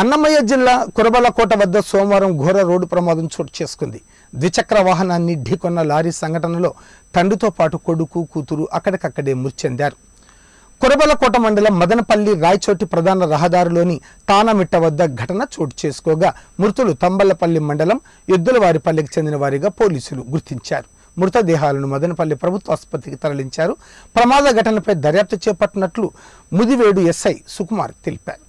అన్నమయ్య జిల్లా కురబలకోట వద్ద సోమవారం ఘోర రోడ్డు ప్రమాదం చోటు చేసుకుంది. ద్విచక్ర వాహనాన్ని ఢీకొన్న లారీ సంఘటనలో తండ్రితో పాటు కొడుకు కూతురు అక్కడికక్కడే మృతి చెందారు. కురబలకోట మండలం మదనపల్లి రాయచోటి ప్రధాన రహదారిలోని తానమిట్ట వద్ద ఘటన చోటు చేసుకోగా మృతులు తంబళ్లపల్లి మండలం ఎద్దులవారిపల్లికి చెందిన వారిగా పోలీసులు గుర్తించారు. మృతదేహాలను మదనపల్లి ప్రభుత్వ ఆసుపత్రికి తరలించారు. ప్రమాద ఘటనపై దర్యాప్తు చేపట్టినట్లు ముదివేడు ఎస్ఐ సుకుమార్ తెలిపారు.